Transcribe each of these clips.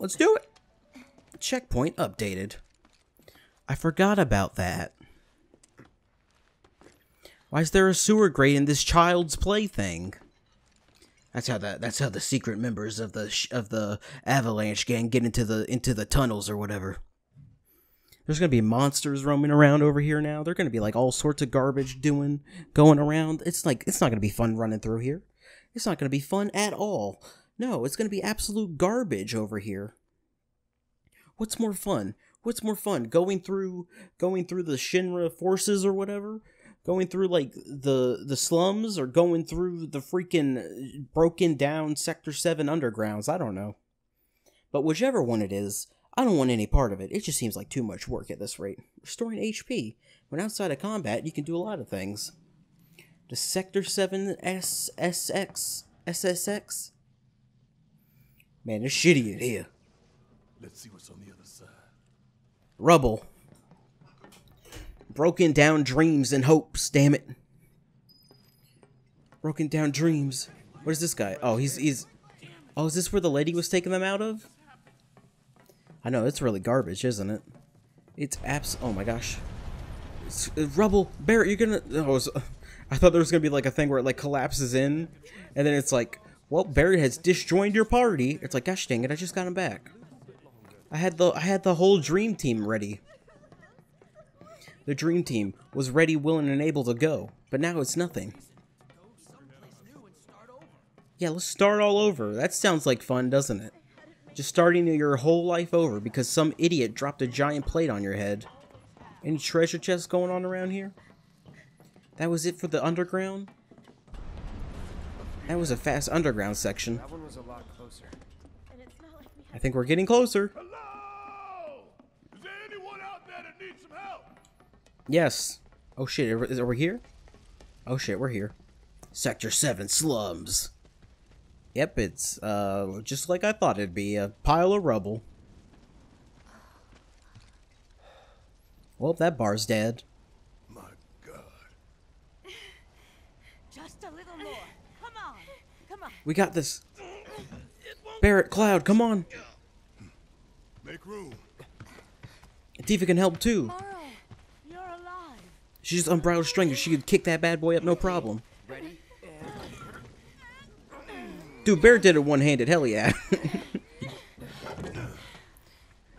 Let's do it. Checkpoint updated. I forgot about that. Why is there a sewer grate in this child's play thing? That's how the secret members of the Avalanche gang get into the tunnels or whatever. There's gonna be monsters roaming around over here now. They're gonna be like all sorts of garbage going around. It's not gonna be fun running through here. It's not gonna be fun at all. No, it's gonna be absolute garbage over here. What's more fun? What's more fun? Going through the Shinra forces or whatever? Going through like the slums, or going through the freaking broken down Sector 7 undergrounds? I don't know. But whichever one it is, I don't want any part of it. It just seems like too much work at this rate. Restoring HP. When outside of combat, you can do a lot of things. The Sector 7 SSX. Man, it's shitty in here. Let's see what's on the other side. Rubble. Broken down dreams and hopes, damn it. Broken down dreams. What is this guy? Oh, he's... Oh, is this where the lady was taking them out of? I know, it's really garbage, isn't it? It's oh my gosh. It's, rubble. Barret, you're gonna... Oh, I thought there was gonna be like a thing where it like collapses in. And then it's like, well, Barret has disjoined your party. It's like, gosh dang it, I just got him back. I had the whole dream team ready. The dream team was ready, willing, and able to go, but now it's nothing. Yeah, let's start all over. That sounds like fun, doesn't it? Just starting your whole life over because some idiot dropped a giant plate on your head. Any treasure chests going on around here? That was it for the underground? That was a fast underground section. That one was a lot closer. I think we're getting closer. Yes. Oh shit, are we here? Oh shit, we're here. Sector 7 slums. Yep, it's just like I thought it'd be, a pile of rubble. Well, that bar's dead. My god. Just a little more. Come on. Come on. We got this. Barret, Cloud, come on. Make room. Tifa can help too. She's unbridled strength. She could kick that bad boy up, no problem. Dude, Barret did it one-handed. Hell yeah.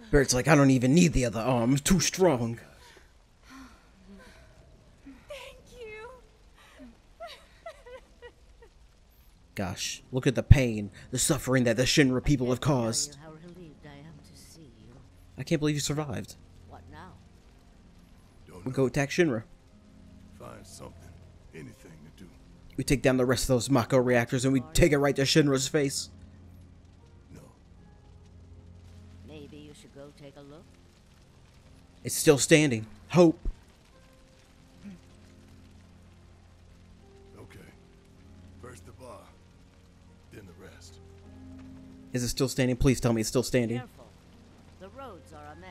Barret's like, I don't even need the other arm. I'm too strong. Thank you. Gosh, look at the pain, the suffering that the Shinra people have caused. I can't believe you survived. We go attack Shinra. Find something, anything to do. We take down the rest of those Mako reactors and we take it right to Shinra's face. No. Maybe you should go take a look. It's still standing. Hope. Okay. First the bar, then the rest. Is it still standing? Please tell me it's still standing. Careful. The roads are a mess.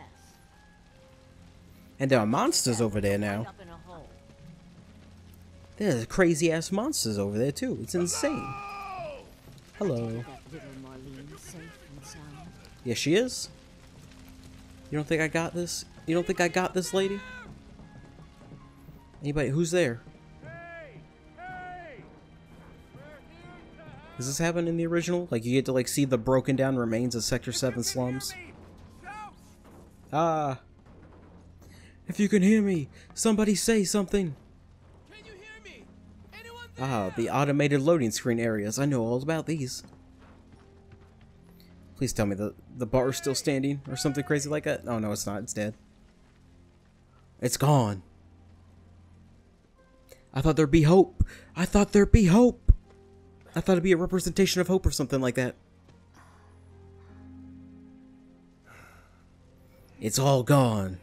And there are monsters over there now. There's crazy ass monsters over there too. It's insane. Hello. Yeah, she is. You don't think I got this? You don't think I got this, lady? Anybody? Who's there? Does this happen in the original? Like you get to like see the broken down remains of Sector 7 slums? Ah. If you can hear me, somebody say something. Can you hear me? Anyone there? Ah, the automated loading screen areas. I know all about these. Please tell me the bar is still standing or something crazy like that. Oh no, it's not. It's dead. It's gone. I thought there'd be hope. I thought there'd be hope. I thought it'd be a representation of hope or something like that. It's all gone.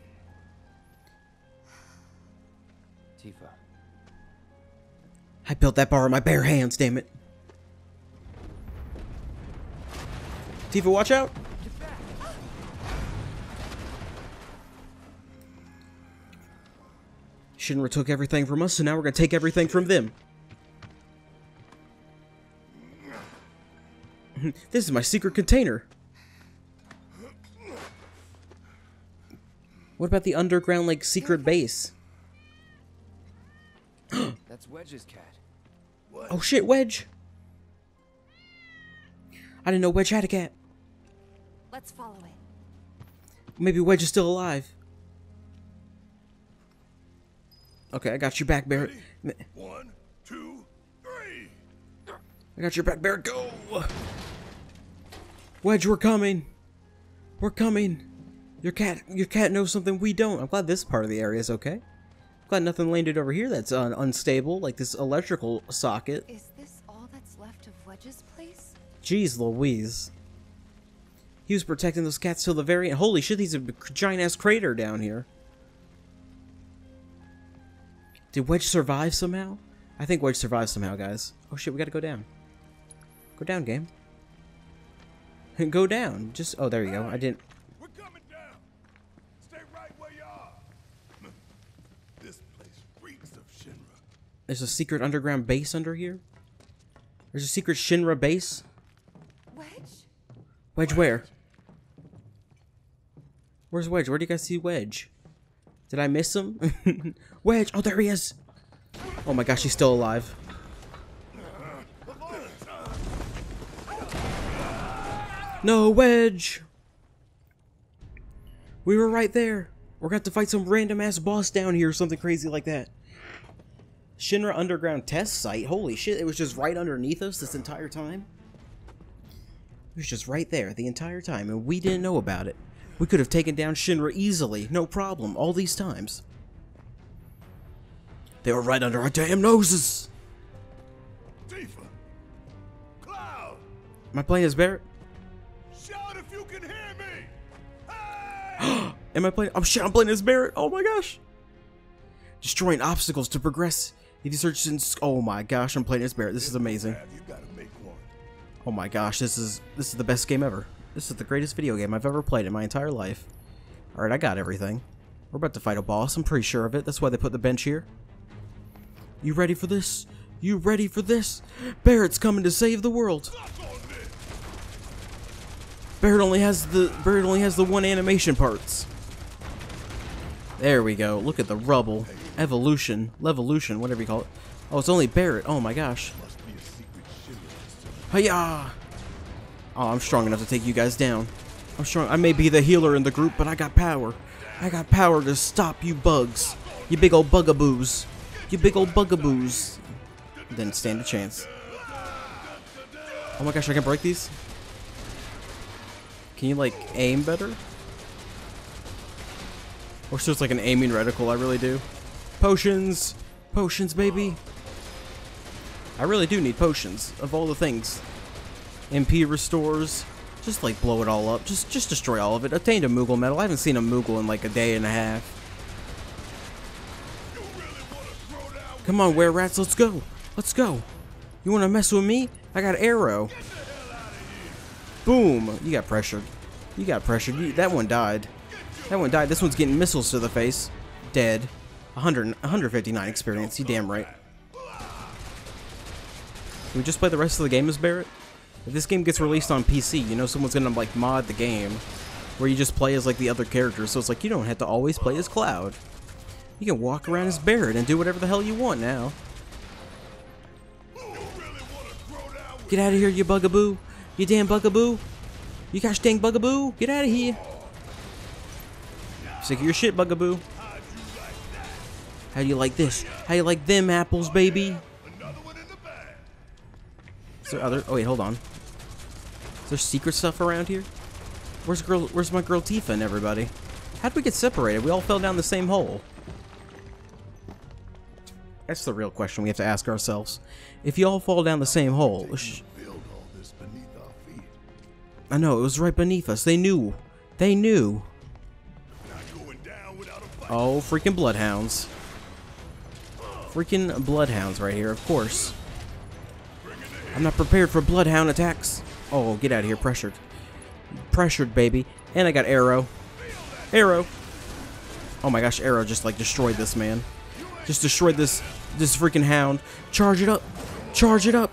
I built that bar with my bare hands, damn it. Tifa, watch out! Shinra took everything from us, so now we're gonna take everything from them. This is my secret container. What about the underground, like, secret base? That's Wedge's cat. What? Oh shit, Wedge! I didn't know Wedge had a cat. Let's follow it. Maybe Wedge is still alive. Okay, I got your back, Barret. Ready? 1, 2, 3. I got your back, Barret. Go! Wedge, we're coming. We're coming. Your cat knows something we don't. I'm glad this part of the area is okay. I'm glad nothing landed over here that's unstable, like this electrical socket. Is this all that's left of Wedge's place? Jeez Louise. He was protecting those cats till the very end. Holy shit, he's a giant-ass crater down here. Did Wedge survive somehow? I think Wedge survived somehow, guys. Oh shit, we gotta go down. Go down, game. Go down. Just oh, there you go. I didn't. We're coming down. Stay right where you are. This place reeks of Shinra. There's a secret underground base under here. There's a secret Shinra base. Wedge. Wedge where? Where's Wedge? Where do you guys see Wedge? Did I miss him? Wedge! Oh, there he is! Oh my gosh, he's still alive. No, Wedge! We were right there. We're gonna have to fight some random ass boss down here or something crazy like that. Shinra Underground Test Site. Holy shit, it was just right underneath us this entire time. It was just right there the entire time, and we didn't know about it. We could have taken down Shinra easily, no problem, all these times. They were right under our damn noses! Tifa! Cloud! Am I playing as Barret? Shout if you can hear me! Hey! Am I playing? I'm playing as Barret! Oh my gosh! Destroying obstacles to progress. Need to search in. Oh my gosh, I'm playing as Barret. This is amazing. Oh my gosh, this is the best game ever. This is the greatest video game I've ever played in my entire life. Alright, I got everything. We're about to fight a boss, I'm pretty sure of it. That's why they put the bench here. You ready for this? You ready for this? Barret's coming to save the world. Barret only has the one animation parts. There we go. Look at the rubble. Evolution. Levolution, whatever you call it. Oh, it's only Barret. Oh my gosh. Hiya! Oh, I'm strong enough to take you guys down. I'm strong. I may be the healer in the group, but I got power. I got power to stop you bugs. You big old bugaboos. You big old bugaboos. Didn't stand a chance. Oh my gosh, I can break these? Can you, like, aim better? I wish there was, like, an aiming reticle. I really do. Potions! Potions, baby! I really do need potions, of all the things. MP restores. Just, like, blow it all up. Just destroy all of it. Obtained a Moogle medal. I haven't seen a Moogle in, like, a day and a half. Come on, were rats, let's go! Let's go! You wanna mess with me? I got arrow. Boom! You got pressured. You got pressured. That one died. That one died. This one's getting missiles to the face. Dead. 159 experience. You damn right. Can we just play the rest of the game as Barret? If this game gets released on PC, you know someone's gonna, like, mod the game where you just play as, like, the other characters, so it's like you don't have to always play as Cloud. You can walk around as Barret and do whatever the hell you want now. Get out of here, you bugaboo! You damn bugaboo! You gosh dang bugaboo! Get out of here! Sick of your shit, bugaboo! How do you like this? How you like them apples, baby? Is there other? Oh wait, hold on. Is there secret stuff around here? Where's my girl Tifa and everybody? How'd we get separated? We all fell down the same hole. That's the real question we have to ask ourselves. If you all fall down the same hole... I know, it was right beneath us. They knew. They knew. Oh, freaking bloodhounds. Freaking bloodhounds right here, of course. I'm not prepared for bloodhound attacks. Oh, get out of here. Pressured. Pressured, baby. And I got arrow. Arrow. Oh my gosh, arrow just, like, destroyed this man. Just destroyed this freaking hound. Charge it up. Charge it up.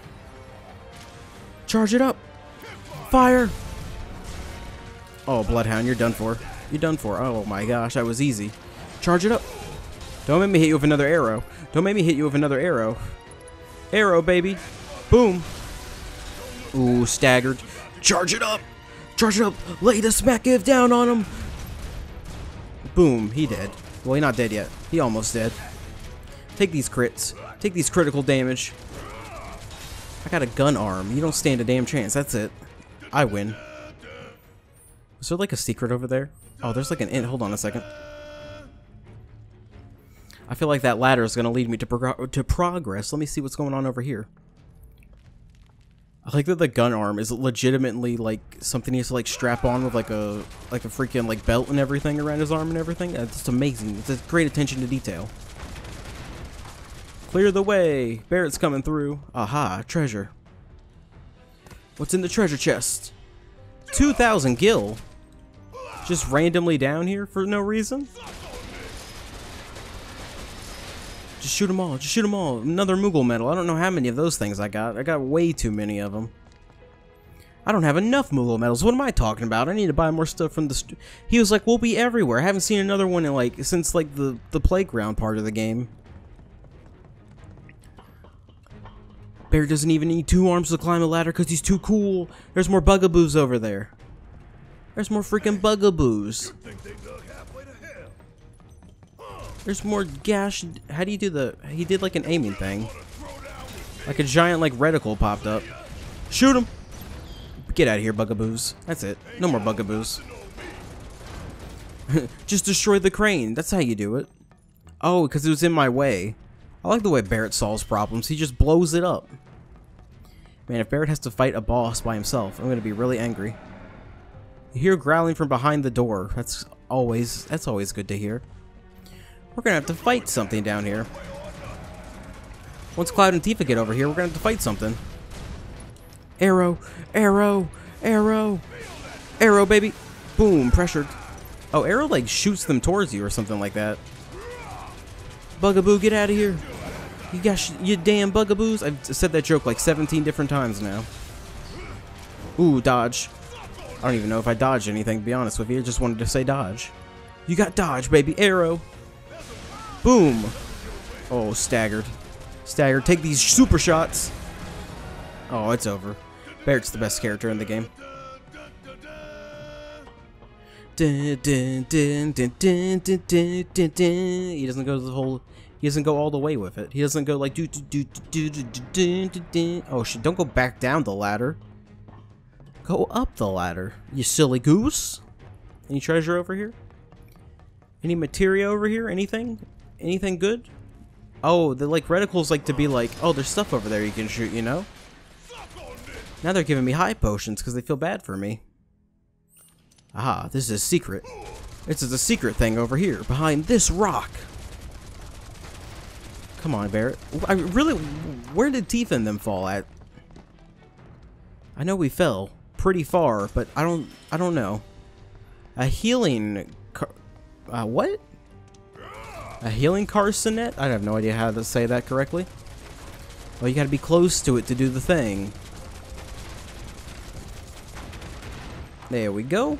Charge it up. Fire. Oh, bloodhound, you're done for. You're done for. Oh my gosh, that was easy. Charge it up. Don't make me hit you with another arrow. Don't make me hit you with another arrow. Arrow, baby. Boom. Ooh, staggered. Charge it up. Charge it up. Lay the smack give down on him. Boom. He dead. Well, he not dead yet. He almost dead. Take these crits. Take these critical damage. I got a gun arm. You don't stand a damn chance. That's it. I win. Is there like a secret over there? Oh, there's like an int. Hold on a second. I feel like that ladder is going to lead me to progress. Let me see what's going on over here. I like that the gun arm is legitimately like something he has to like strap on with like a freaking like belt and everything around his arm and everything. That's amazing. It's a great attention to detail. Clear the way. Barret's coming through. Aha, treasure. What's in the treasure chest? 2,000 gil. Just randomly down here for no reason? Just shoot them all. Just shoot them all. Another Moogle medal. I don't know how many of those things I got. I got way too many of them. I don't have enough Moogle medals. What am I talking about? I need to buy more stuff from the... He was like, we'll be everywhere. I haven't seen another one in like since like the playground part of the game. Bear doesn't even need two arms to climb a ladder because he's too cool. There's more bugaboos over there. There's more freaking bugaboos. There's more gash. How do you do the... He did like an aiming thing. Like a giant like reticle popped up. Shoot him! Get out of here, bugaboos. That's it. No more bugaboos. Just destroy the crane. That's how you do it. Oh, because it was in my way. I like the way Barret solves problems. He just blows it up. Man, if Barret has to fight a boss by himself, I'm going to be really angry. You hear growling from behind the door. That's always good to hear. We're going to have to fight something down here. Once Cloud and Tifa get over here, we're going to have to fight something. Arrow, arrow, arrow, arrow, baby. Boom, pressured. Oh, arrow like shoots them towards you or something like that. Bugaboo, get out of here. You got you damn bugaboos. I've said that joke like 17 different times now. Ooh, dodge. I don't even know if I dodged anything, to be honest with you. I just wanted to say dodge. You got dodge, baby. Arrow. Boom. Oh, staggered. Staggered. Take these super shots. Oh, it's over. Barret's the best character in the game. He doesn't go to the whole... He doesn't go all the way with it. He doesn't go like... Oh, shit. Don't go back down the ladder. Go up the ladder. You silly goose. Any treasure over here? Any materia over here? Anything? Anything good? Oh, the like reticles like to be like, oh, there's stuff over there you can shoot, you know? Now they're giving me high potions because they feel bad for me. Aha, this is a secret. This is a secret thing over here, behind this rock. Come on, Barret. I really... Where did Tifa and them fall at? I know we fell pretty far, but I don't know. A healing... what? A healing carcinet? I have no idea how to say that correctly. Well, you gotta be close to it to do the thing. There we go.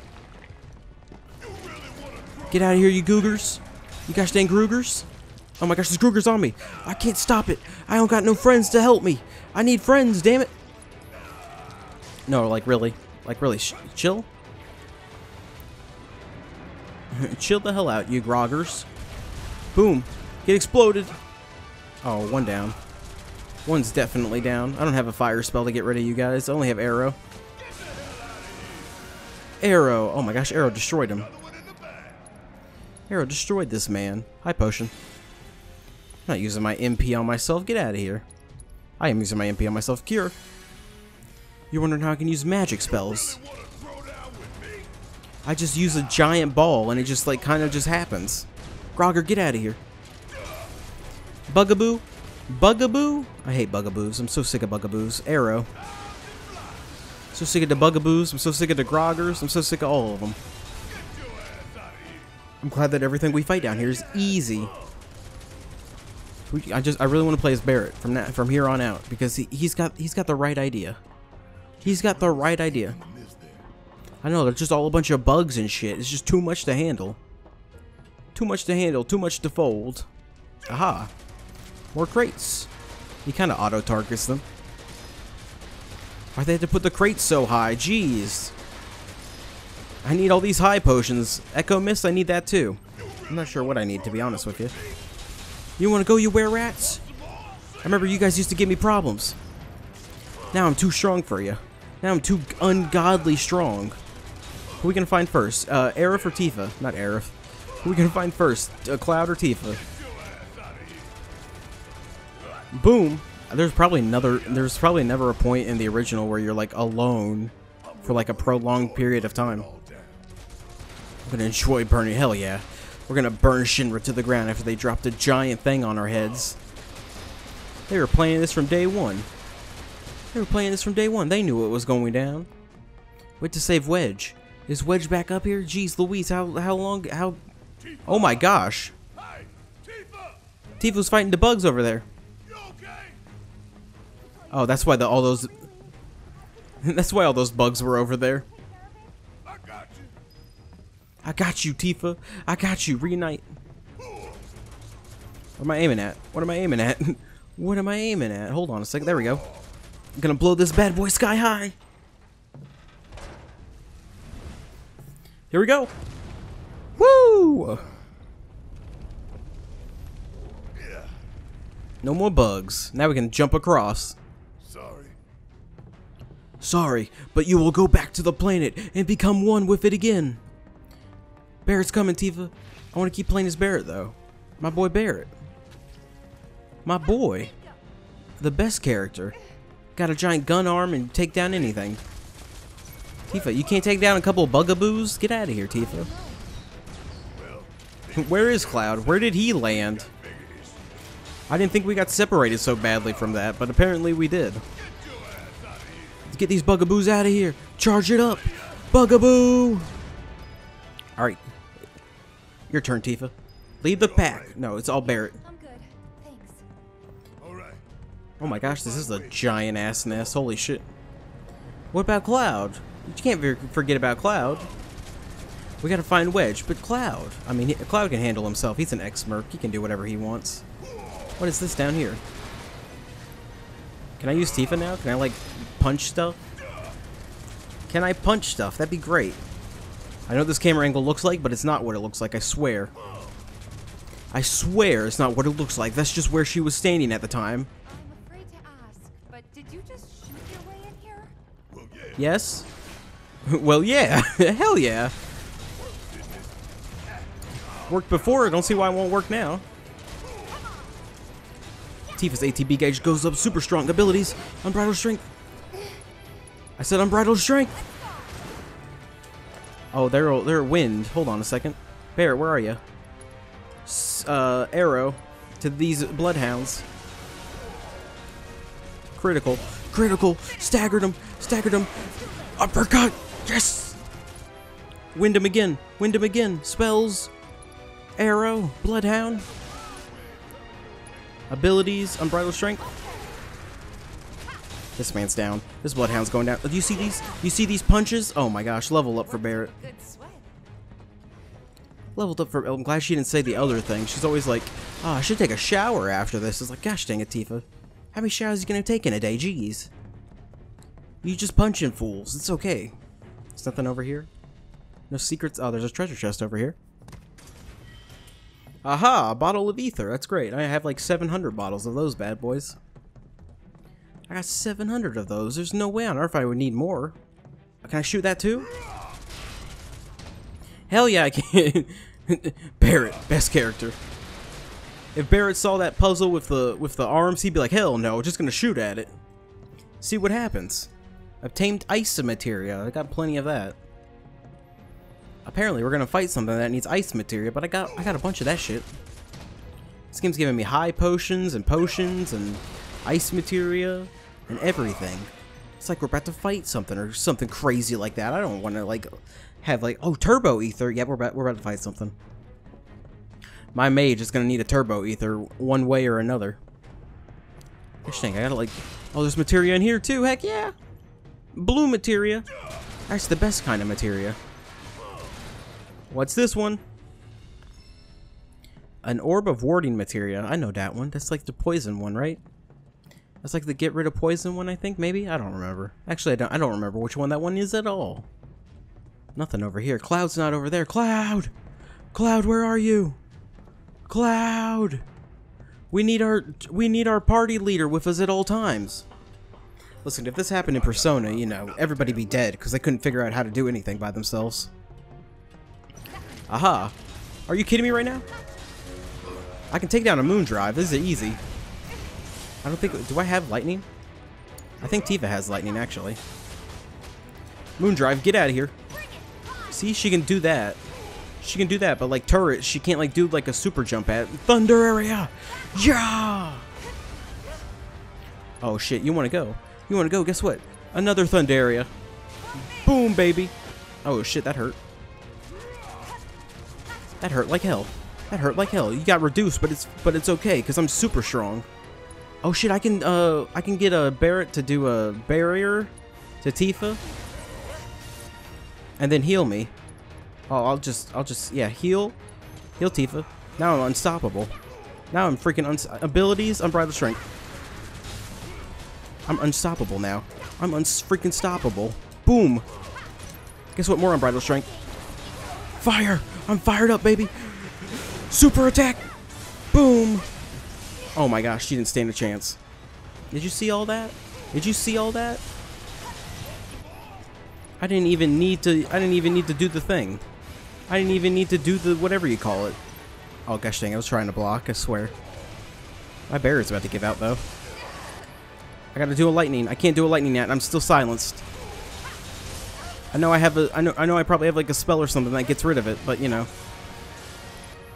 Get out of here, you googers. You gosh dang groogers. Oh my gosh, there's groogers on me. I can't stop it. I don't got no friends to help me. I need friends, damn it. No, like really, chill. Chill the hell out, you groggers. Boom. Get exploded. Oh, one down. One's definitely down. I don't have a fire spell to get rid of you guys. I only have arrow. Arrow. Oh my gosh, arrow destroyed him. Arrow destroyed this man. High potion. I'm not using my MP on myself. Get out of here. I am using my MP on myself. Cure. You're wondering how I can use magic spells. I just use a giant ball and it just like kind of just happens. Grogger, get out of here. Bugaboo. Bugaboo. I hate bugaboos. I'm so sick of bugaboos. Arrow. So sick of the bugaboos, I'm so sick of the groggers, I'm so sick of all of them. I'm glad that everything we fight down here is easy. I really want to play as Barret from here on out because he's got the right idea. He's got the right idea. I know, they're just all a bunch of bugs and shit. It's just too much to handle. Too much to handle, too much to fold. Aha. More crates. He kind of auto-targets them. Why'd they have to put the crates so high? Jeez. I need all these high potions. Echo Mist, I need that too. I'm not sure what I need, to be honest with you. You want to go, you were-rats? I remember you guys used to give me problems. Now I'm too strong for you. Now I'm too ungodly strong. Who are we going to find first? Aerith or Tifa? Not Aerith. Who are we going to find first? Cloud or Tifa? Boom. There's probably never a point in the original where you're like alone for like a prolonged period of time. I'm gonna enjoy burning. Hell yeah, we're gonna burn Shinra to the ground after they dropped a giant thing on our heads. They were playing this from day one. They knew what was going down. Wait to save Wedge. Is Wedge back up here? Jeez Louise, how long? Oh my gosh. Tifa's fighting the bugs over there. Oh, that's why all those bugs were over there. I got you, Tifa. I got you. Reunite. What am I aiming at? Hold on a second. There we go. I'm gonna blow this bad boy sky high. Here we go. Woo! No more bugs. Now we can jump across. Sorry, but you will go back to the planet and become one with it again. Barret's coming, Tifa. I want to keep playing as Barret, though. My boy Barret. My boy. The best character. Got a giant gun arm and take down anything. Tifa, you can't take down a couple of bugaboos? Get out of here, Tifa. Where is Cloud? Where did he land? I didn't think we got separated so badly from that, but apparently we did. Get these bugaboos out of here. Charge it up, bugaboo. All right, your turn, Tifa. Lead the pack. No, it's all Barret. I'm good, thanks. All right. Oh my gosh, this is a giant ass nest. Holy shit. What about Cloud? You can't forget about Cloud. We gotta find Wedge, but Cloud. I mean, Cloud can handle himself. He's an ex-merc. He can do whatever he wants. What is this down here? Can I use Tifa now? Can I like punch stuff? Can I punch stuff? That'd be great. I know what this camera angle looks like, but it's not what it looks like, I swear. I swear it's not what it looks like. That's just where she was standing at the time. I'm afraid to ask, but did you just shoot your way in here? Well, yeah. Yes? Well, yeah. Hell yeah. Worked before, I don't see why it won't work now. Tifa's ATB gauge goes up super strong. Abilities. Unbridled strength. I said unbridled strength. Oh, they're wind. Hold on a second. Barret, where are you? Arrow to these bloodhounds. Critical. Critical. Staggered him. Uppercut. Yes. Wind him again. Spells. Arrow. Bloodhound. Abilities, unbridled strength. This man's down. This bloodhound's going down. Do you see these? You see these punches? Oh my gosh! Level up for Barret. Leveled up for. I'm glad she didn't say the other thing. She's always like, "Ah, oh, I should take a shower after this." It's like, gosh dang it, Tifa. How many showers are you gonna take in a day? Jeez. You just punching fools. It's okay. There's nothing over here. No secrets. Oh, there's a treasure chest over here. Aha! A bottle of ether. That's great. I have like 700 bottles of those bad boys. I got 700 of those. There's no way on earth I would need more. Can I shoot that too? Hell yeah, I can. Barret, best character. If Barret saw that puzzle with the arms, he'd be like, hell no, just gonna shoot at it. See what happens. Obtained ice materia. I got plenty of that. Apparently we're gonna fight something that needs ice material, but I got a bunch of that shit. This game's giving me high potions and ice materia and everything. It's like we're about to fight something or something crazy like that. I don't want to like have like, oh, turbo ether. Yeah, we're about to fight something. My mage is gonna need a turbo ether one way or another. Interesting. I gotta like, oh, there's materia in here too. Heck yeah, blue materia. That's the best kind of materia. What's this one? An orb of warding materia. I know that one. That's like the poison one, right? That's like the get rid of poison one, I think, maybe? I don't remember. Actually, I don't remember which one that one is at all. Nothing over here. Cloud's not over there. Cloud! Cloud, where are you? Cloud! We need our party leader with us at all times. Listen, if this happened in Persona, you know, everybody be dead, because they couldn't figure out how to do anything by themselves. Aha! Are you kidding me right now? I can take down a moon drive. This is easy. I don't think... Do I have lightning? I think Tifa has lightning, actually. Moon drive, get out of here. See, she can do that. She can do that, but like turrets, she can't like do like a super jump at. Thunder area! Yeah! Oh shit, you wanna go? You wanna go? Guess what? Another thunder area. Boom, baby! Oh shit, that hurt. That hurt like hell. That hurt like hell. You got reduced, but it's okay, because I'm super strong. Oh shit, I can get a Barret to do a barrier to Tifa. And then heal me. Oh, I'll just, yeah, heal Tifa. Now I'm unstoppable. Now I'm freaking abilities, unbridled strength. I'm unstoppable now. I'm freaking stoppable. Boom. Guess what? More unbridled strength. Fire! I'm fired up, baby. Super attack. Boom. Oh my gosh, she didn't stand a chance. Did you see all that? Did you see all that? I didn't even need to do the thing. I didn't even need to do the whatever you call it. Oh gosh dang, I was trying to block, I swear. My barrier's about to give out though. I gotta do a lightning. I can't do a lightning yet, I'm still silenced. I know I probably have like a spell or something that gets rid of it, but you know.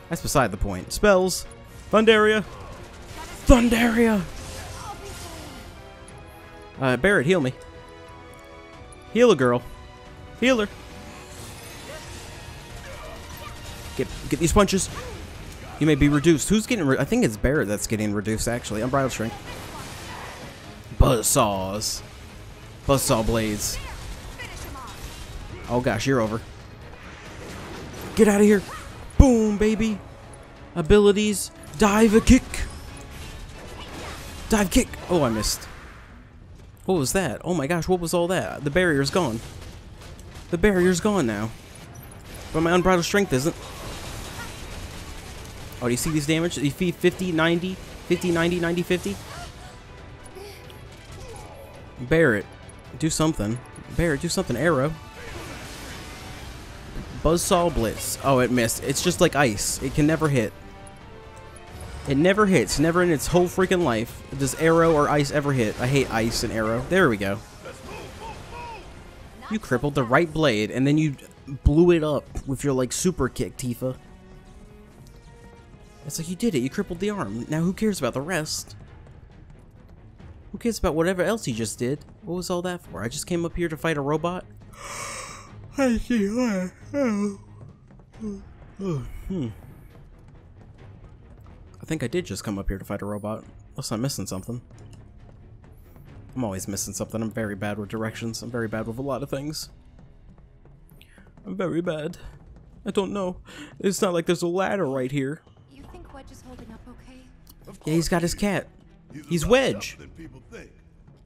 That's beside the point. Spells! Thundaria! Thundaria! Barret, heal me. Heal a girl. Heal her. Get these punches. You may be reduced. Who's getting reduced? I think it's Barret that's getting reduced, actually. Unbridled strength. Buzzsaws. Buzzsaw blades. Oh gosh, you're over. Get out of here. Boom, baby. Abilities. Dive a kick. Dive kick. Oh, I missed. What was that? Oh my gosh, what was all that? The barrier's gone. The barrier's gone now. But my unbridled strength isn't. Oh, do you see these damage? You feed 50, 90, 50, 90, 90, 50? Barret, do something. Barret, do something. Arrow. Buzzsaw Blitz. Oh, it missed. It's just like ice. It can never hit. It never hits. Never in its whole freaking life does arrow or ice ever hit. I hate ice and arrow. There we go. You crippled the right blade, and then you blew it up with your, like, super kick, Tifa. It's like, you did it. You crippled the arm. Now who cares about the rest? Who cares about whatever else you just did? What was all that for? I just came up here to fight a robot? I see. I think I did just come up here to fight a robot. Unless I'm missing something. I'm always missing something. I'm very bad with directions. I'm very bad with a lot of things. I'm very bad. I don't know. It's not like there's a ladder right here. You think Wedge is holding up okay? Of course, yeah, he's got his cat. He's Wedge.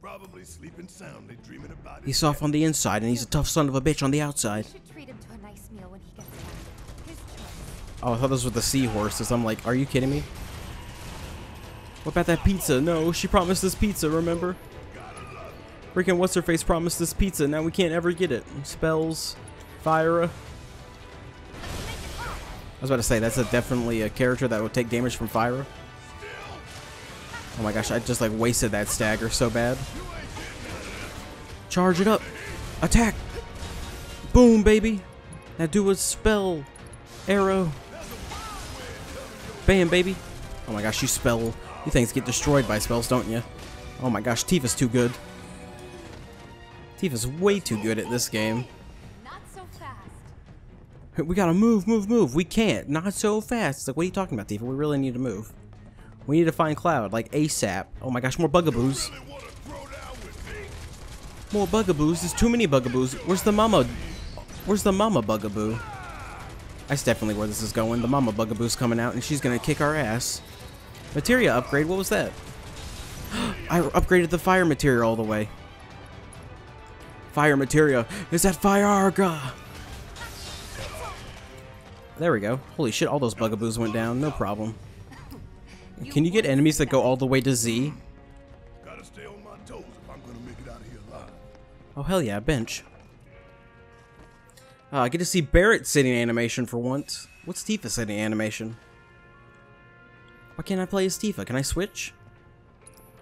Probably sleeping soundly, dreaming about he's off on the inside and he's a tough son of a bitch on the outside. You should treat him to a nice meal when he gets back. Oh, I thought those were the seahorses. I'm like, are you kidding me? What about that pizza? No, she promised us pizza, remember? Freaking what's-her-face promised us pizza, now we can't ever get it. Spells, fire. I was about to say, that's definitely a character that would take damage from fire. Oh my gosh, I just like wasted that stagger so bad. Charge it up! Attack! Boom, baby! Now do a spell! Arrow! Bam, baby! Oh my gosh, you spell... You things get destroyed by spells, don't you? Oh my gosh, Tifa's too good. Tifa's way too good at this game. Not so fast. We gotta move, move, move. We can't. Not so fast. It's like, what are you talking about, Tifa? We really need to move. We need to find Cloud, like ASAP. Oh my gosh, more bugaboos. Really More bugaboos. There's too many bugaboos. Where's the mama? Where's the mama bugaboo? That's definitely where this is going. The mama bugaboo's coming out, and she's gonna kick our ass. Materia upgrade. What was that? I upgraded the fire material all the way. Fire materia. Is that Firearga? There we go. Holy shit! All those bugaboos went down. No problem. Can you get enemies that go all the way to Z? Oh, hell yeah, bench. I get to see Barret sitting animation for once. What's Tifa sitting animation? Why can't I play as Tifa? Can I switch?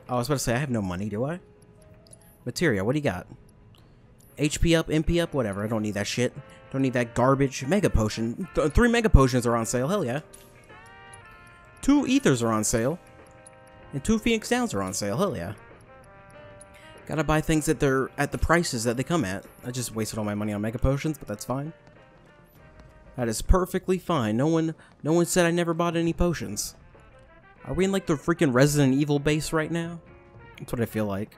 Oh, I was about to say, I have no money, do I? Materia, what do you got? HP up, MP up, whatever. I don't need that shit. Don't need that garbage. Mega potion. 3 mega potions are on sale, hell yeah. 2 ethers are on sale. And 2 Phoenix Downs are on sale, hell yeah. Gotta buy things that they're at the prices that they come at. I just wasted all my money on mega potions, but that's fine. That is perfectly fine. No one said I never bought any potions. Are we in like the freaking Resident Evil base right now? That's what I feel like.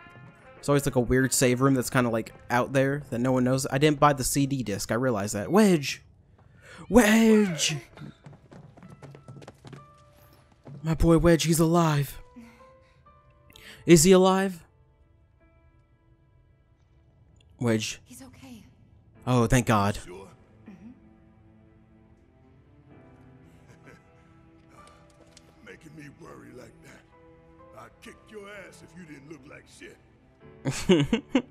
It's always like a weird save room that's kind of like out there that no one knows. I didn't buy the CD disc. I realized that. Wedge! Wedge! My boy Wedge, he's alive. Is he alive? Wedge. He's okay. Oh, thank God. Sure. Mm-hmm. Making me worry like that. I'd kick your ass if you didn't look like shit.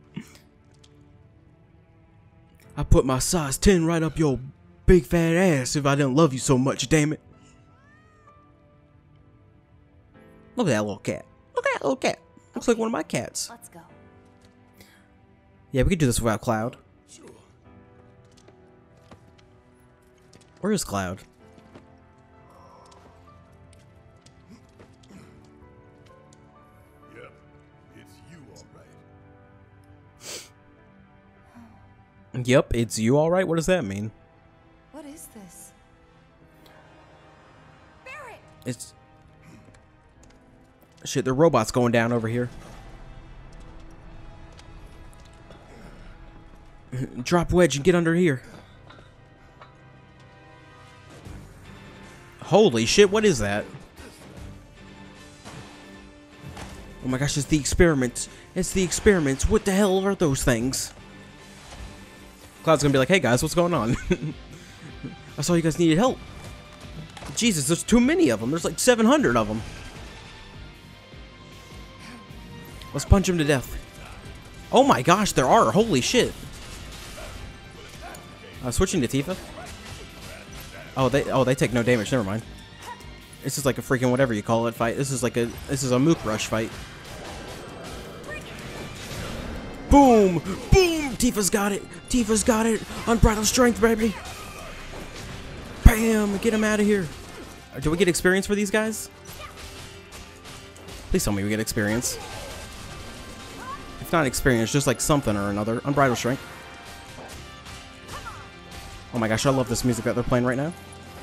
I put my size 10 right up your big fat ass if I didn't love you so much, damn it. Look at that little cat. Look at that little cat. Looks like one of my cats. Let's go. Yeah, we could do this without Cloud. Sure. Where is Cloud? Yep, it's you, all right. Yep, it's you, all right. What does that mean? What is this? Barret! It's shit. The robot's going down over here. Drop Wedge and get under here. Holy shit, what is that? Oh my gosh, it's the experiments. It's the experiments. What the hell are those things? Cloud's gonna be like, hey guys, what's going on? I saw you guys needed help. Jesus, there's too many of them. There's like 700 of them. Let's punch him to death. Oh my gosh, there are. Holy shit. Switching to Tifa. Oh they take no damage. Never mind. This is like a freaking whatever you call it fight. This is a Mook Rush fight. Boom, boom. Tifa's got it. Tifa's got it. Unbridled strength, baby. Bam. Get him out of here. Do we get experience for these guys? Please tell me we get experience. If not experience, just like something or another. Unbridled strength. Oh my gosh, I love this music that they're playing right now.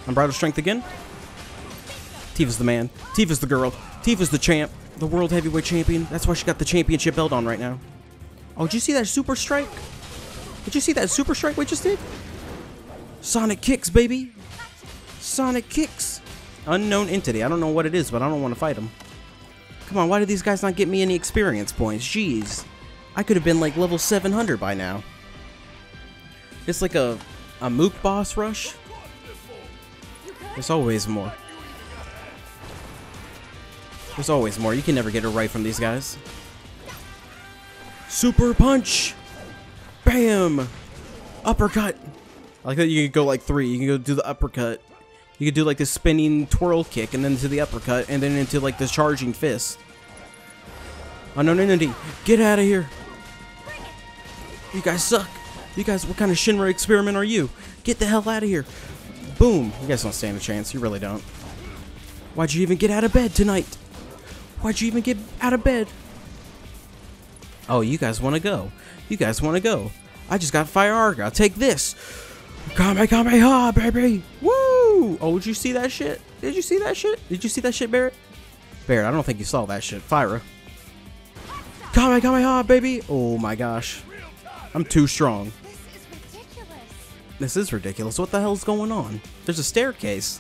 Unbridled strength again. Tifa's the man. Tifa's the girl. Tifa's the champ. The world heavyweight champion. That's why she got the championship belt on right now. Oh, did you see that super strike? Did you see that super strike we just did? Sonic kicks, baby. Sonic kicks. Unknown entity. I don't know what it is, but I don't want to fight him. Come on, why did these guys not get me any experience points? Jeez. I could have been like level 700 by now. It's like a Mook boss rush? There's always more. There's always more. You can never get it right from these guys. Super punch! Bam! Uppercut! I like that you can go like 3. You can go do the uppercut. You can do like the spinning twirl kick and then to the uppercut and then into like the charging fist. Oh no, no, no, no. Get out of here! You guys suck! You guys, what kind of Shinra experiment are you? Get the hell out of here. Boom. You guys don't stand a chance. You really don't. Why'd you even get out of bed tonight? Why'd you even get out of bed? Oh, you guys want to go. You guys want to go. I just got Firearga. Take this. Kamehameha, baby. Woo. Oh, did you see that shit? Did you see that shit? Did you see that shit, Barret? Barret, I don't think you saw that shit. Fire. Kamehameha, baby. Oh, my gosh. I'm too strong. This is ridiculous. What the hell's going on? There's a staircase.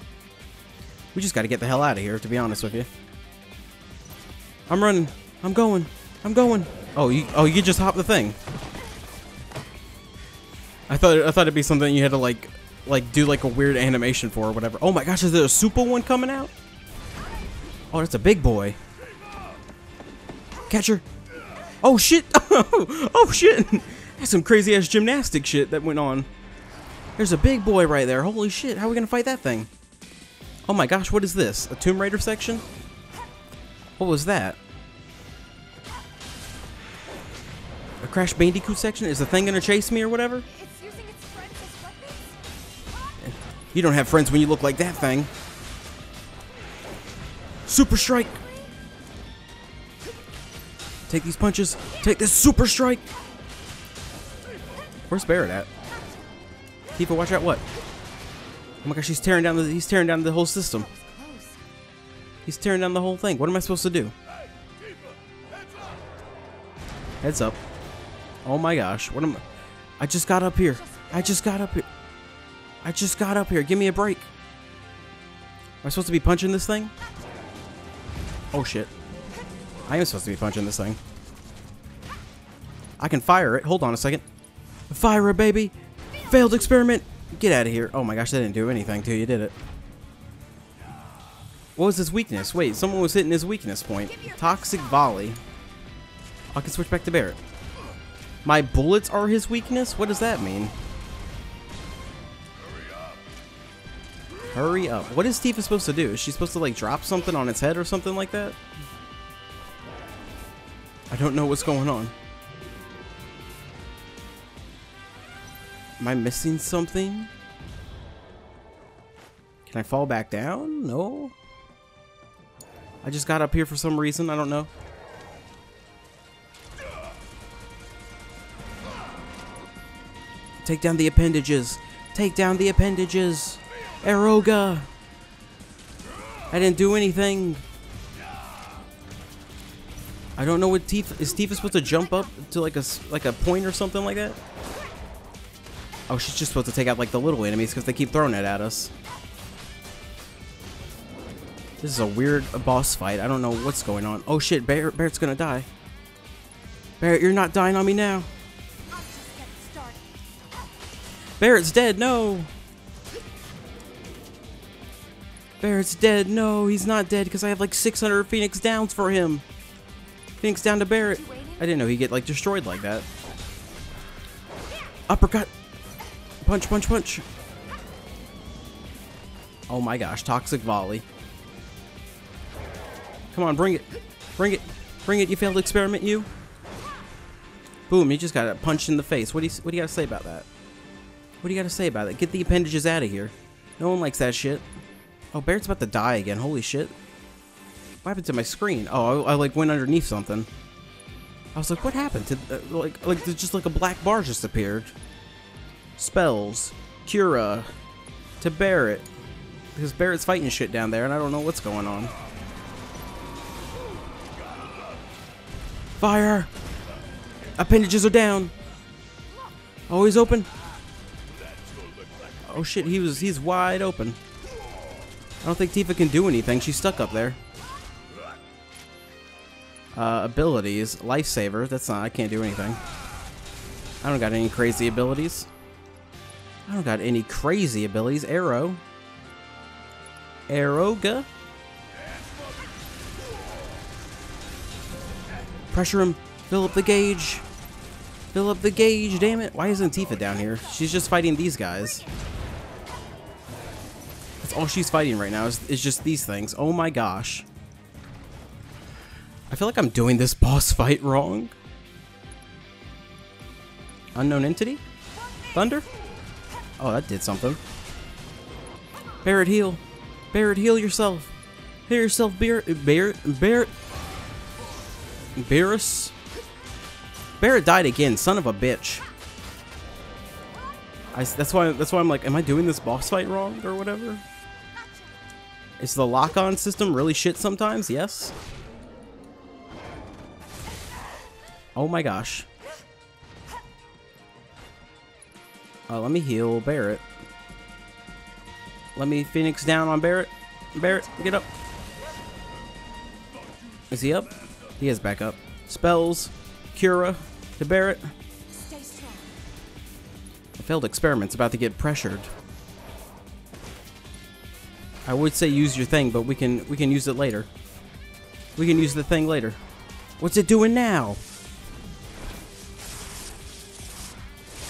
We just gotta get the hell out of here, to be honest with you. I'm running. I'm going. I'm going. Oh, you just hop the thing. I thought it'd be something you had to like do like a weird animation for or whatever. Oh my gosh, is there a super one coming out? Oh, that's a big boy. Catch her. Oh shit. Oh shit. That's some crazy ass gymnastic shit that went on. There's a big boy right there. Holy shit. How are we gonna fight that thing? Oh my gosh, what is this? A Tomb Raider section? What was that? A Crash Bandicoot section? Is the thing gonna chase me or whatever? It's using its friends as weapons. You don't have friends when you look like that thing. Super strike. Take these punches. Take this super strike. Where's Barret at? Tifa, watch out! What? Oh my gosh, he's tearing down the whole system. He's tearing down the whole thing. What am I supposed to do? Heads up! Oh my gosh, what am I? I just got up here. I just got up here. I just got up here. Give me a break. Am I supposed to be punching this thing? Oh shit! I am supposed to be punching this thing. I can fire it. Hold on a second. Fire it, baby. Failed experiment. Get out of here. Oh my gosh, that didn't do anything to you, did it? What was his weakness? Wait, someone was hitting his weakness point. Toxic volley. I can switch back to Barret. My bullets are his weakness? What does that mean? Hurry up. What is Tifa supposed to do? Is she supposed to like drop something on its head or something like that? I don't know what's going on. Am I missing something? Can I fall back down? No. I just got up here for some reason. I don't know. Take down the appendages. Take down the appendages. Aeroga. I didn't do anything. I don't know what Tifa... Is Tifa supposed to jump up to like a point or something like that? Oh, she's just supposed to take out, like, the little enemies because they keep throwing it at us. This is a weird boss fight. I don't know what's going on. Oh, shit. Barret's gonna die. Barret, you're not dying on me now. Barret's dead. No. Barret's dead. No, he's not dead because I have, like, 600 Phoenix Downs for him. Phoenix down to Barret. I didn't know he'd get, like, destroyed like that. Uppercut. Punch, punch, punch. Oh my gosh, toxic volley. Come on, bring it. Bring it. Bring it, you failed experiment, you. Boom, you just got punched in the face. What do you got to say about that? What do you got to say about it? Get the appendages out of here. No one likes that shit. Oh, Barret's about to die again. Holy shit. What happened to my screen? Oh, I like went underneath something. I was like, what happened? To like just like a black bar just appeared. Spells, Cura, to Barret, because Barret's fighting shit down there and I don't know what's going on. Fire! Appendages are down! Oh, he's open! Oh shit, he's wide open. I don't think Tifa can do anything, she's stuck up there. Abilities, lifesaver, that's not, I can't do anything. I don't got any crazy abilities. I don't got any crazy abilities. Arrow. Aeroga. Pressure him. Fill up the gauge. Fill up the gauge. Damn it. Why isn't Tifa down here? She's just fighting these guys. That's all she's fighting right now is just these things. Oh my gosh. I feel like I'm doing this boss fight wrong. Unknown entity? Thunder? Oh, that did something. Barret, heal. Barret, heal yourself. Heal yourself, Barret. Barret. Barret died again, son of a bitch. That's why I'm like, am I doing this boss fight wrong or whatever? Is the lock-on system really shit sometimes? Yes. Oh my gosh. Let me heal Barret. Let me Phoenix down on Barret. Barret, get up. Is he up? He is back up. Spells. Cura to Barret. Stay strong. The failed experiment's about to get pressured. I would say use your thing, but we can use it later. We can use the thing later. What's it doing now?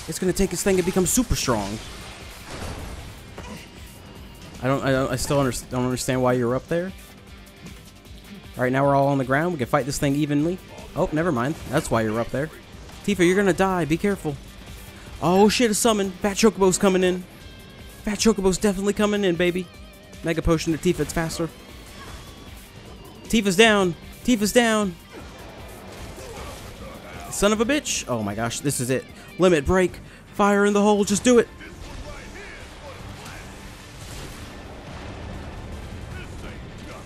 It's gonna take its thing and become super strong. I still don't understand why you're up there. All right, now we're all on the ground. We can fight this thing evenly. Oh, never mind. That's why you're up there. Tifa, you're gonna die. Be careful. Oh shit, a summon. Fat Chocobo's coming in. Fat Chocobo's definitely coming in, baby. Mega potion to Tifa. It's faster. Tifa's down. Tifa's down. Son of a bitch. Oh my gosh, this is it. Limit break. Fire in the hole. Just do it.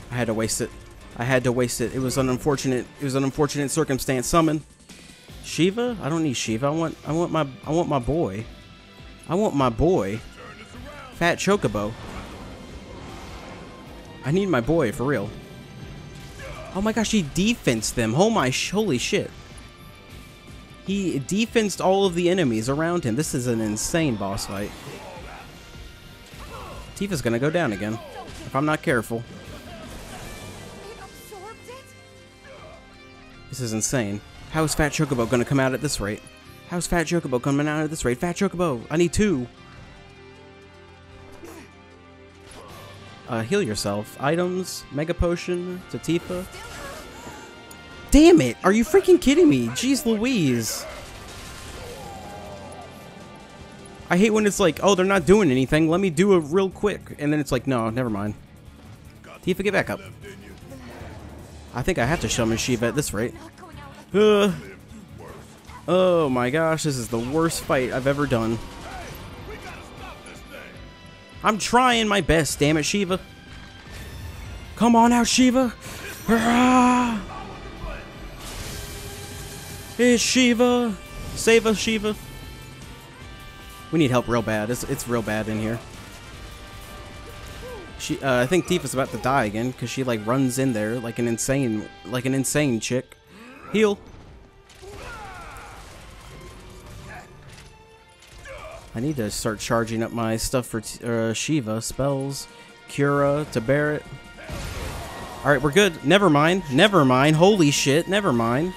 I had to waste it. I had to waste it. It was an unfortunate circumstance. Summon Shiva. I don't need Shiva. I want my boy. I want my boy. Fat Chocobo. I need my boy for real. Oh my gosh, he defensed them. Oh my, holy shit. He defensed all of the enemies around him. This is an insane boss fight. Tifa's gonna go down again if I'm not careful. This is insane. How is Fat Chocobo gonna come out at this rate? How's Fat Chocobo coming out at this rate? Fat Chocobo, I need two. Heal yourself. Items, Mega Potion, to Tifa. Damn it! Are you freaking kidding me? Jeez Louise. I hate when it's like, oh, they're not doing anything. Let me do it real quick. And then it's like, no, never mind. Tifa, get back up. I think I have to summon Shiva at this rate. Oh my gosh, this is the worst fight I've ever done. I'm trying my best, damn it, Shiva. Come on out, Shiva. Hey, Shiva. Save us, Shiva. We need help real bad. It's real bad in here. I think Tifa's about to die again because she like runs in there like an insane, chick. Heal. I need to start charging up my stuff for Shiva. Spells, Cura to Barret. All right, we're good. Never mind. Never mind. Holy shit. Never mind.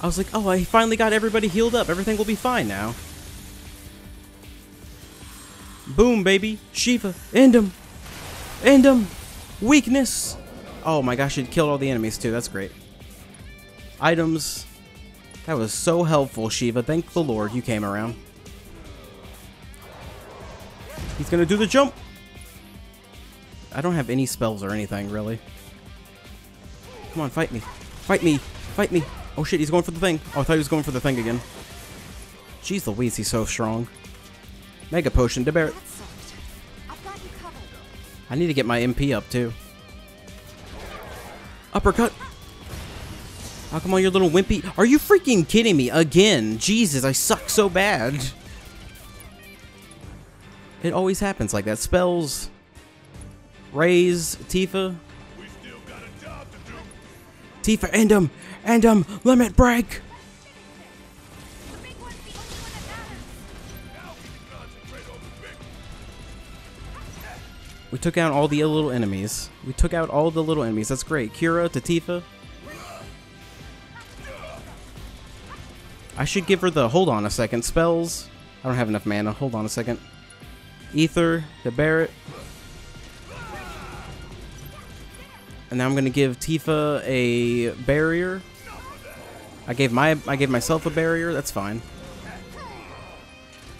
I was like, oh, I finally got everybody healed up. Everything will be fine now. Boom, baby. Shiva. End him. End him. Weakness. Oh my gosh, it killed all the enemies too. That's great. Items. That was so helpful, Shiva. Thank the Lord you came around. He's gonna do the jump. I don't have any spells or anything, really. Come on, fight me. Fight me. Fight me. Oh shit, he's going for the thing. Oh, I thought he was going for the thing again. Jeez Louise, he's so strong. Mega potion to Barret. I need to get my MP up, too. Uppercut. How come on, your little wimpy? Are you freaking kidding me? Again. Jesus, I suck so bad. It always happens like that. Spells. Raise. Tifa. We still got a job to do. Tifa, end him. End him. Limit break. We took out all the little enemies. We took out all the little enemies. That's great. Cura to Tifa. I should give her the, hold on a second, spells. I don't have enough mana, hold on a second. Ether to Barret. And now I'm gonna give Tifa a barrier. I gave myself a barrier, that's fine.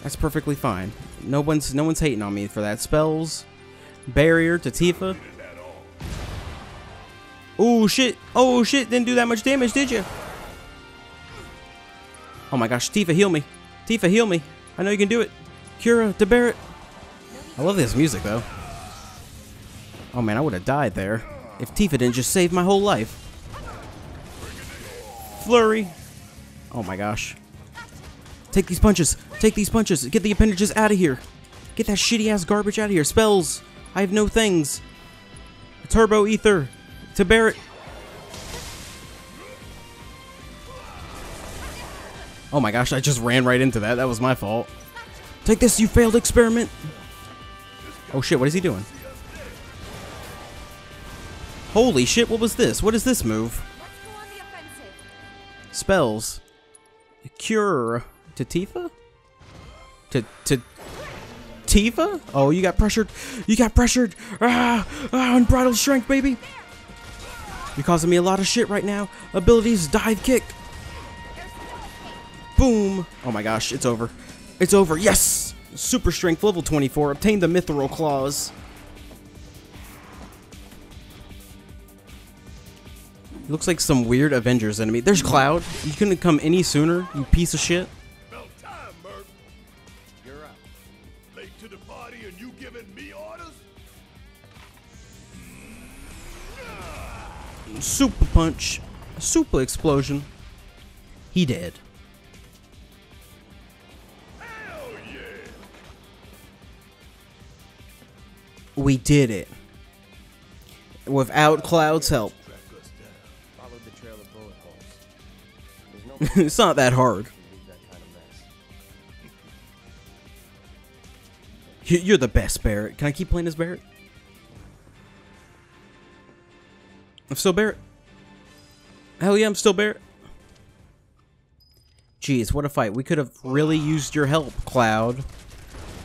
That's perfectly fine. No one's hating on me for that. Spells, barrier to Tifa. Oh shit, didn't do that much damage, did you? Oh my gosh, Tifa, heal me. Tifa, heal me. I know you can do it. Cura to Barret. I love this music, though. Oh man, I would have died there if Tifa didn't just save my whole life. Flurry. Oh my gosh. Take these punches. Take these punches. Get the appendages out of here. Get that shitty-ass garbage out of here. Spells. I have no things. Turbo Ether. To Barret. Oh my gosh, I just ran right into that. That was my fault. Take this, you failed experiment. Oh shit, what is he doing? Holy shit, what was this? What is this move? Spells. Cure. To Tifa? To Tifa? Oh, you got pressured. You got pressured. Ah, unbridled strength, baby. You're causing me a lot of shit right now. Abilities, dive kick. Boom. Oh my gosh, it's over. It's over. Yes! Super strength, level 24. Obtain the mithril claws. It looks like some weird Avengers enemy. There's Cloud. You couldn't come any sooner, you piece of shit. About time, Murph. You're up. Late to the party and you giving me orders? Super punch. Super explosion. He dead. Hell yeah. We did it. Without Cloud's help. It's not that hard. You're the best, Barret. Can I keep playing as Barret? I'm still Barret. Hell yeah, I'm still Barret. Jeez, what a fight. We could have really used your help, Cloud.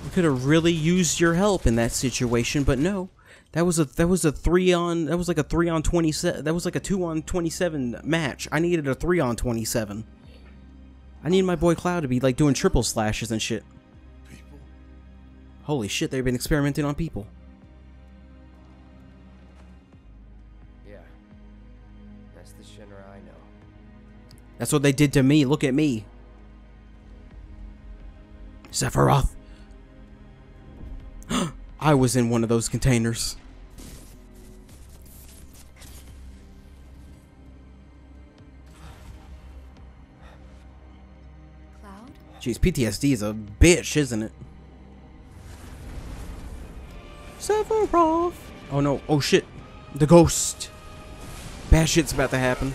We could have really used your help in that situation, but no. That was a 3-on, that was like a 3-on-27, that was like a 2-on-27 match. I needed a 3-on-27. I need my boy Cloud to be like doing triple slashes and shit. People. Holy shit, they've been experimenting on people. Yeah, that's the Shinra I know. That's what they did to me, look at me. Sephiroth. I was in one of those containers. Cloud? Jeez, PTSD is a bitch, isn't it? Sephiroth! Oh no, oh shit. The ghost. Bad shit's about to happen.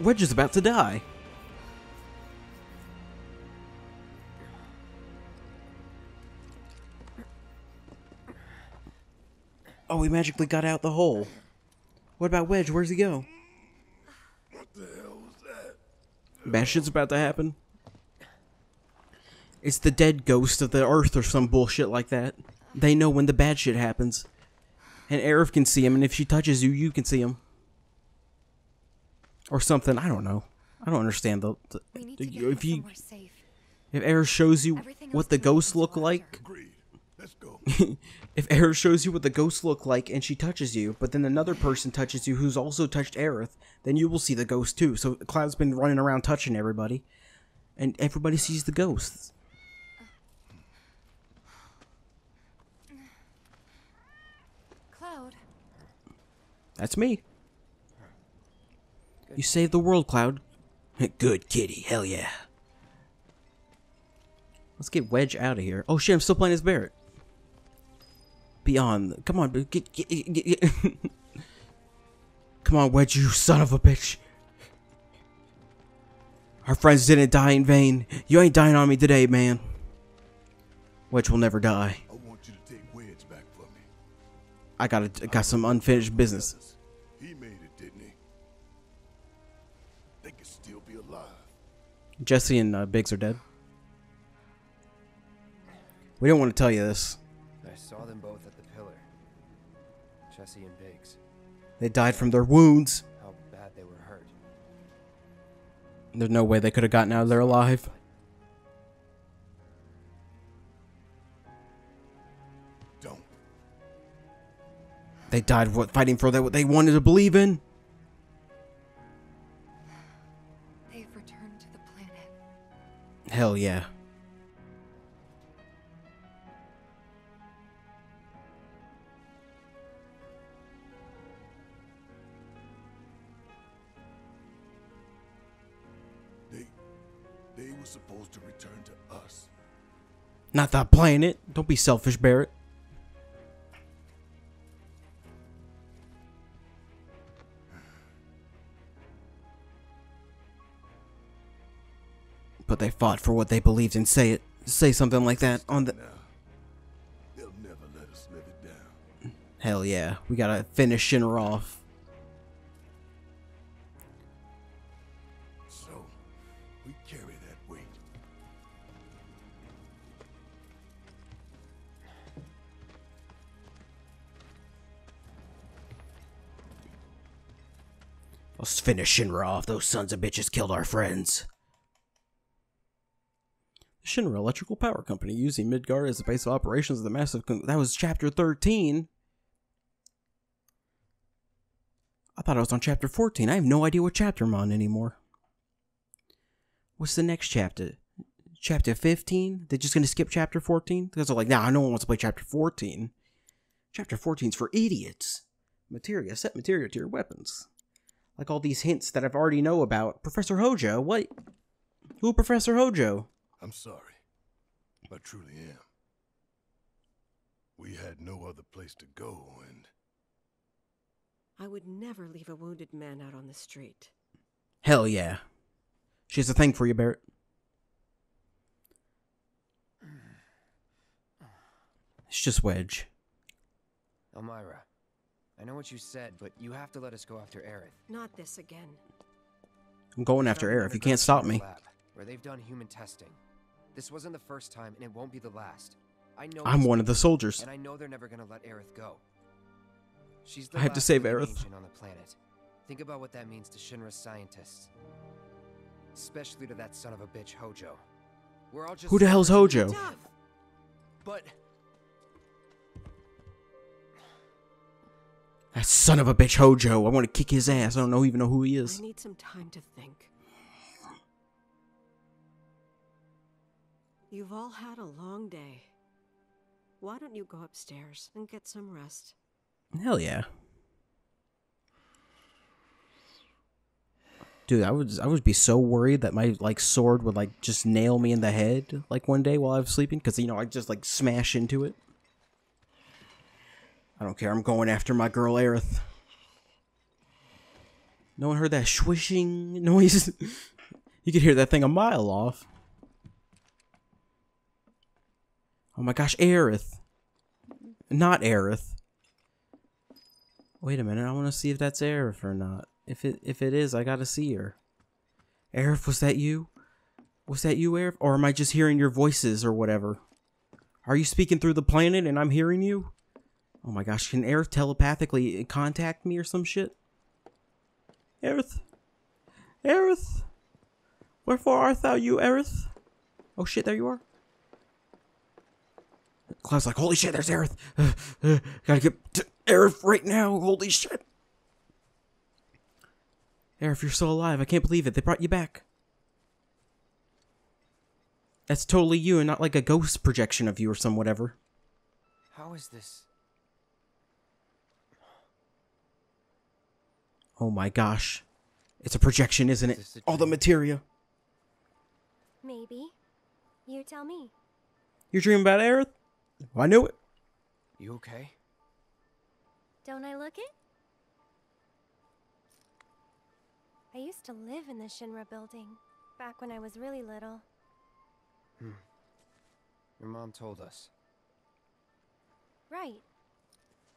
Wedge is about to die. Oh, we magically got out the hole. What about Wedge? Where's he go? What the hell was that? Bad shit's about to happen. It's the dead ghost of the earth or some bullshit like that. They know when the bad shit happens. And Aerith can see him, and if she touches you, you can see him. Or something, I don't know. I don't understand the... If Aerith shows you what the ghosts look like... Let's go. If Aerith shows you what the ghosts look like and she touches you, but then another person touches you who's also touched Aerith, then you will see the ghost too. So Cloud's been running around touching everybody, and everybody sees the ghosts. Cloud. That's me. You saved the world, Cloud. Good kitty, hell yeah. Let's get Wedge out of here. Oh shit, I'm still playing as Barret. Beyond. Come on, get. Come on, Wedge, you son of a bitch. Our friends didn't die in vain. You ain't dying on me today, man. Wedge will never die. I want you to take Wedge back from me. I got some unfinished business. He made it, didn't he? They could still be alive. Jessie and Biggs are dead. We don't want to tell you this. I saw them both at the pillar. Jessie and Biggs. They died from their wounds. How bad they were hurt. There's no way they could have gotten out of there alive. Don't. They died fighting for what they wanted to believe in. They've returned to the planet. Hell yeah. was supposed to return to us. Not that planet. Don't be selfish, Barret. But they fought for what they believed in. Say something like that on the... They'll never let us live it down. Hell yeah. We gotta finish Shinra off. So, we carry that weight. Let's finish Shinra off. Those sons of bitches killed our friends. Shinra Electrical Power Company using Midgar as the base of operations of the massive... That was Chapter 13. I thought I was on Chapter 14. I have no idea what chapter I'm on anymore. What's the next chapter? Chapter 15? They're just going to skip Chapter 14? Because they're like, nah, no one wants to play Chapter 14. Chapter 14's for idiots. Materia. Set materia to your weapons. Like all these hints that I've already know about. Professor Hojo? What? Who Professor Hojo? I'm sorry. I truly am. We had no other place to go, and... I would never leave a wounded man out on the street. Hell yeah. She has a thing for you, Barret. It's just Wedge. Elmira, I know what you said, but you have to let us go after Aerith. Not this again. I'm going after Aerith. You can't stop me. Where they've done human testing. This wasn't the first time, and it won't be the last. I know I'm one of the soldiers, and I know they're never going to let Aerith go. She's the I have to save Aerith on the planet. Think about what that means to Shinra's scientists, especially to that son of a bitch Hojo. We're all just... Who the hell's Hojo? Tough. But that son of a bitch Hojo, I want to kick his ass. I don't even know who he is. I need some time to think. You've all had a long day. Why don't you go upstairs and get some rest? Hell yeah. Dude, I would be so worried that my like sword would like just nail me in the head like one day while I was sleeping, because you know I just like smash into it. I don't care, I'm going after my girl Aerith. No one heard that swishing noise. You could hear that thing a mile off. Oh my gosh, Aerith. Not Aerith. Wait a minute, I want to see if that's Aerith or not. If it is, I gotta see her. Aerith, was that you? Was that you, Aerith? Or am I just hearing your voices or whatever? Are you speaking through the planet and I'm hearing you? Oh my gosh, can Aerith telepathically contact me or some shit? Aerith? Aerith? Wherefore art thou, you Aerith? Oh shit, there you are. Cloud's like, holy shit, there's Aerith. Gotta get to Aerith right now. Holy shit. Aerith, you're still alive. I can't believe it. They brought you back. That's totally you and not like a ghost projection of you or some whatever. How is this? Oh my gosh. It's a projection, isn't it? All the materia. Maybe. You tell me. You're dreaming about Aerith? I knew it. You okay? Don't I look it? I used to live in the Shinra building back when I was really little. Your mom told us. Right.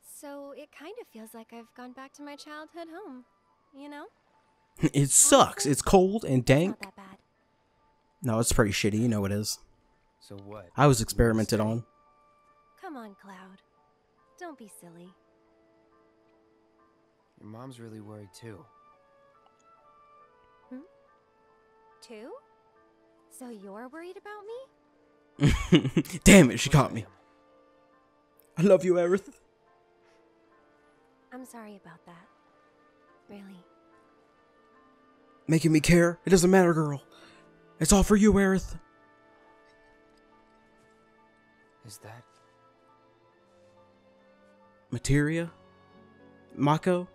So it kind of feels like I've gone back to my childhood home, you know? It sucks. It's cold and dank. Not that bad. No, it's pretty shitty. You know it is. So what? I was experimented on. Come on, Cloud. Don't be silly. Your mom's really worried, too. Hmm? Too? So you're worried about me? Damn it, she caught me. I love you, Aerith. I'm sorry about that. Really. Making me care? It doesn't matter, girl. It's all for you, Aerith. Is that... materia? Mako?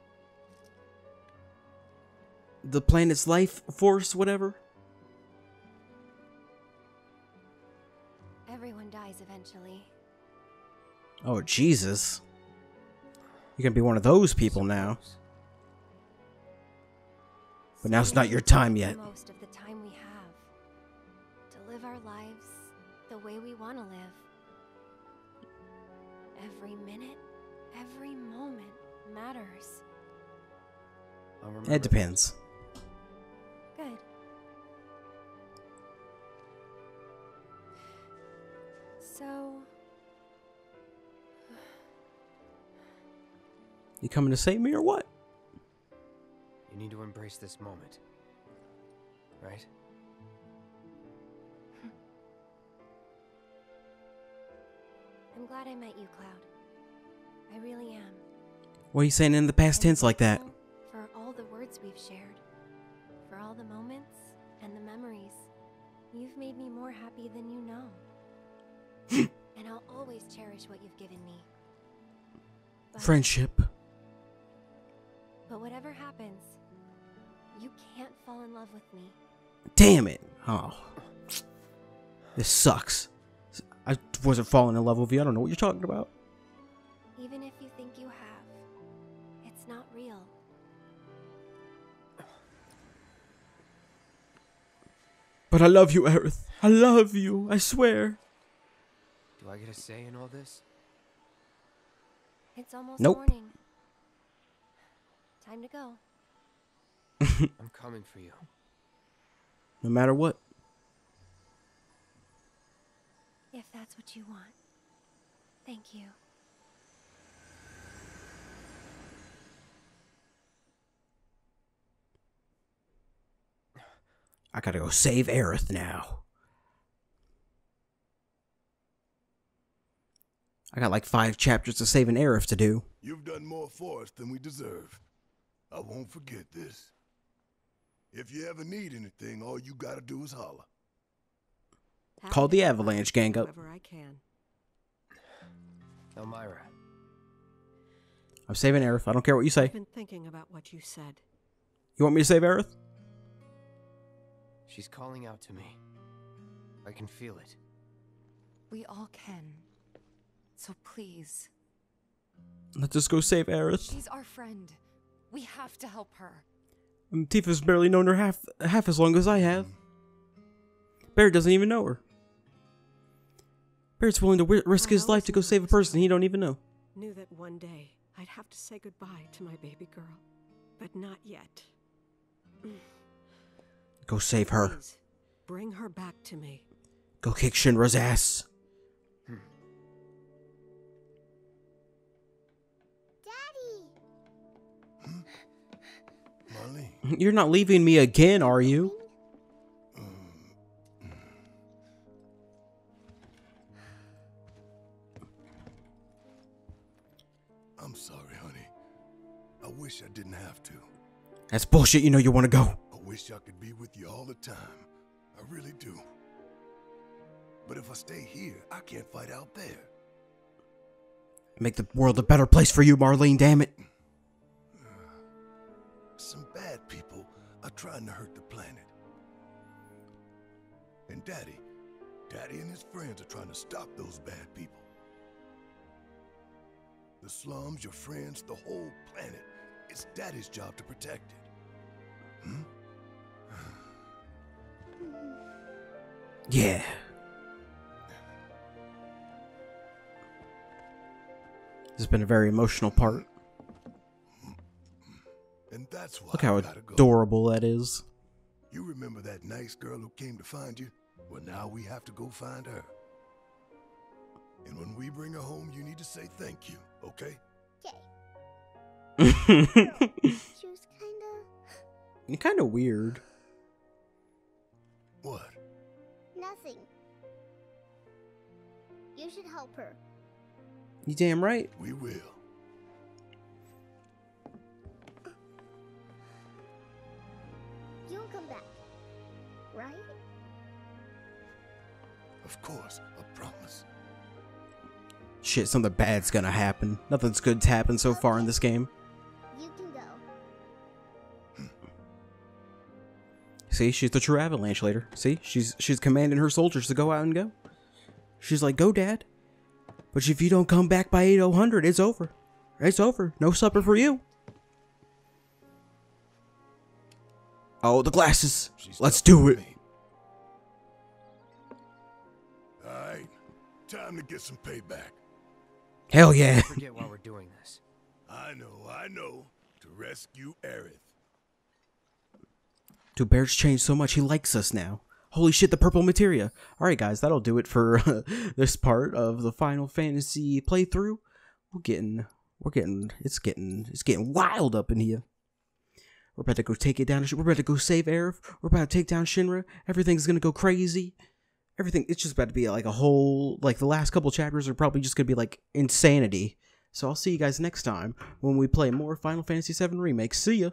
The planet's life force, whatever? everyone dies eventually. Oh, Jesus. You're gonna be one of those people now. But now's not your time yet. Most of the time we have to live our lives the way we want to live. Every minute, every moment matters. It depends. Good. So... you coming to save me or what? You need to embrace this moment, right? I'm glad I met you, Cloud. I really am. What are you saying in the past tense like that? For all the words we've shared, for all the moments and the memories, you've made me more happy than you know. And I'll always cherish what you've given me. But friendship. But whatever happens, you can't fall in love with me. Damn it. Oh. This sucks. I wasn't falling in love with you. I don't know what you're talking about. Even if you think you have, it's not real. But I love you, Aerith. I love you. I swear. Do I get a say in all this? It's almost morning. Time to go. I'm coming for you. No matter what. If that's what you want. Thank you. I gotta go save Aerith now. I got like 5 chapters to save an Aerith to do. You've done more for us than we deserve. I won't forget this. If you ever need anything, all you gotta do is holler. Call the Avalanche gang up. I can. Elmira. I'm saving Aerith. I don't care what you say. I've been thinking about what you said. You want me to save Aerith? She's calling out to me. I can feel it. We all can. So please. Let's just go save Aerith. She's our friend. We have to help her. Tifa's barely known her half as long as I have. Barret doesn't even know her. Barret's willing to risk his life to go save a person he don't even know. Knew that one day I'd have to say goodbye to my baby girl, but not yet. Go save her. Please, bring her back to me. Go kick Shinra's ass. You're not leaving me again, are you? I'm sorry, honey. I wish I didn't have to. That's bullshit. You know you want to go. I wish I could be with you all the time. I really do. But if I stay here, I can't fight out there. Make the world a better place for you, Marlene, damn it. Some bad people are trying to hurt the planet. And Daddy and his friends are trying to stop those bad people. The slums, your friends, the whole planet. It's Daddy's job to protect it. Yeah. This has been a very emotional part. And that's why. Look how adorable that is. You remember that nice girl who came to find you? Well, now we have to go find her. And when we bring her home, you need to say thank you, okay? Okay. She was kind of weird. What? Nothing. You should help her. You damn right. We will. Right? Of course, I promise. Shit, something bad's gonna happen. Nothing's good's happened so far in this game. You can go. See, she's the true Avalanche leader. See, she's commanding her soldiers to go out and go. She's like, go, Dad. But if you don't come back by 8000, it's over. It's over. No supper for you. Oh, the glasses. Let's do it. Alright. Time to get some payback. Hell yeah. Forget why we're doing this. I know. To rescue Aerith. Dude, Barret's changed so much. He likes us now. Holy shit, the purple materia. Alright guys, that'll do it for this part of the Final Fantasy playthrough. It's getting wild up in here. We're about to go take it down. We're about to go save Aerith. We're about to take down Shinra. Everything's gonna go crazy. Everything, it's just about to be like a whole, like the last couple chapters are probably just gonna be like insanity. So I'll see you guys next time when we play more Final Fantasy 7 Remake. See ya!